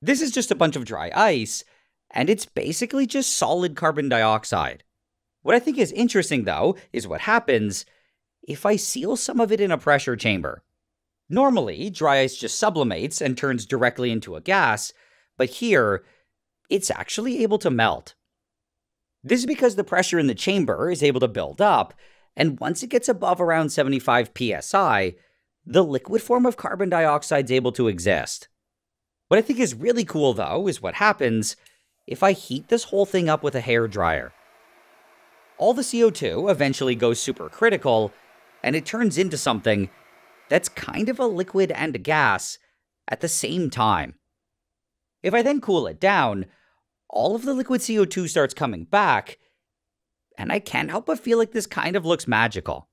This is just a bunch of dry ice, and it's basically just solid carbon dioxide. What I think is interesting, though, is what happens if I seal some of it in a pressure chamber. Normally, dry ice just sublimates and turns directly into a gas, but here, it's actually able to melt. This is because the pressure in the chamber is able to build up, and once it gets above around 75 psi, the liquid form of carbon dioxide is able to exist. What I think is really cool, though, is what happens if I heat this whole thing up with a hairdryer. All the CO2 eventually goes supercritical, and it turns into something that's kind of a liquid and a gas at the same time. If I then cool it down, all of the liquid CO2 starts coming back, and I can't help but feel like this kind of looks magical.